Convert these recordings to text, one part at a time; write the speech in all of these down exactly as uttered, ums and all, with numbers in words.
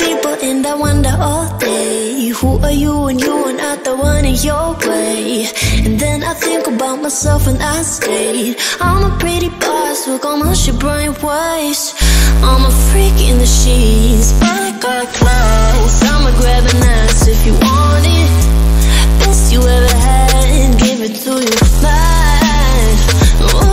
people and I wonder all day, who are you and you are not the one in your way? And then I think about myself and I say, I'm a pretty boss, look on my shit brainwaves. I'm a freak in the sheets, but I got clothes. I'ma grab an ass if you want it, best you ever had, and give it to your mind. Ooh.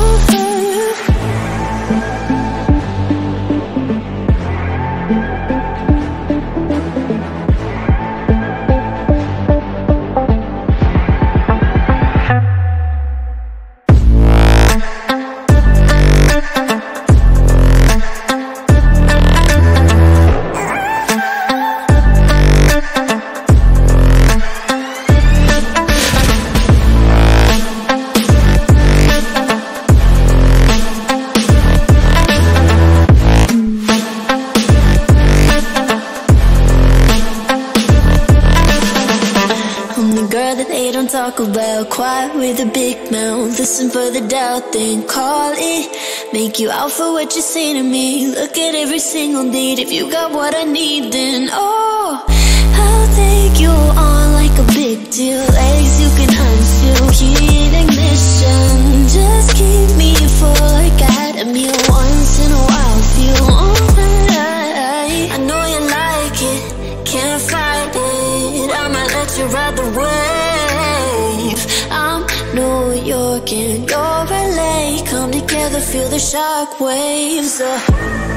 About quiet with a big mouth, listen for the doubt, then call it. Make you out for what you say to me. Look at every single need. If you got what I need, then oh, I'll take you on like a big deal. Legs you can unseal, heat ignition. Just keep me full like I had a meal. Once in a while, feel alright. I know you like it, can't fight it. I might let you ride the way. New York and your L A come together, feel the shock waves. Uh.